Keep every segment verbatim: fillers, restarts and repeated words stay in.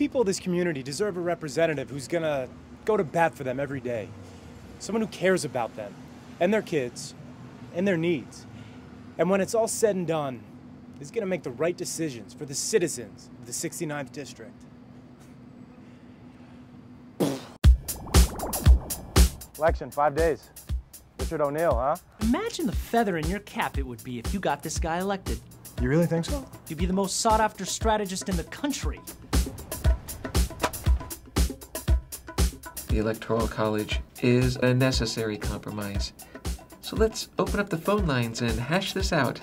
people of this community deserve a representative who's gonna go to bat for them every day. Someone who cares about them and their kids and their needs. And when it's all said and done, is gonna make the right decisions for the citizens of the sixty-ninth district. Election, five days. Richard O'Neill, huh? Imagine the feather in your cap it would be if you got this guy elected. You really think so? You'd be the most sought-after strategist in the country. The Electoral College is a necessary compromise. So let's open up the phone lines and hash this out.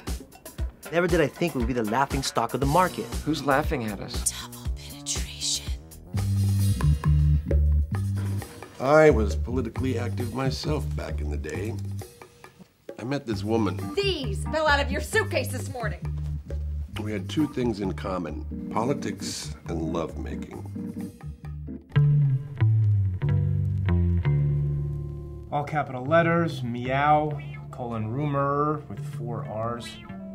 Never did I think we'd be the laughingstock of the market. Who's laughing at us? Double penetration. I was politically active myself back in the day. I met this woman. These fell out of your suitcase this morning. We had two things in common: politics and lovemaking. All capital letters, meow, colon rumor with four R's.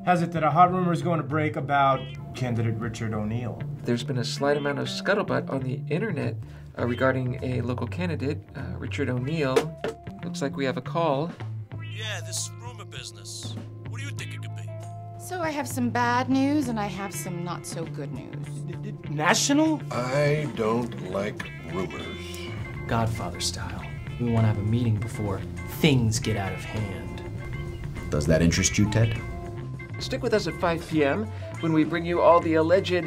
Has it that a hot rumor is going to break about candidate Richard O'Neill? There's been a slight amount of scuttlebutt on the internet uh, regarding a local candidate, uh, Richard O'Neill. Looks like we have a call. Yeah, this rumor business. What do you think it could be? So I have some bad news and I have some not so good news. D- d- national? I don't like rumors. Godfather style. We want to have a meeting before things get out of hand. Does that interest you, Ted? Stick with us at five P M when we bring you all the alleged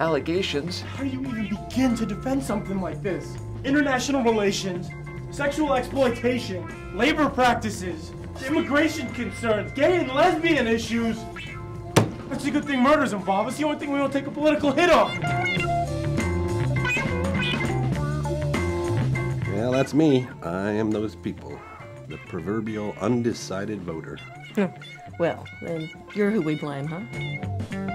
allegations. How do you even begin to defend something like this? International relations, sexual exploitation, labor practices, immigration concerns, gay and lesbian issues. That's a good thing murder's involved. It's the only thing we don't take a political hit on. Well, that's me. I am those people. The proverbial undecided voter. Well, then you're who we blame, huh?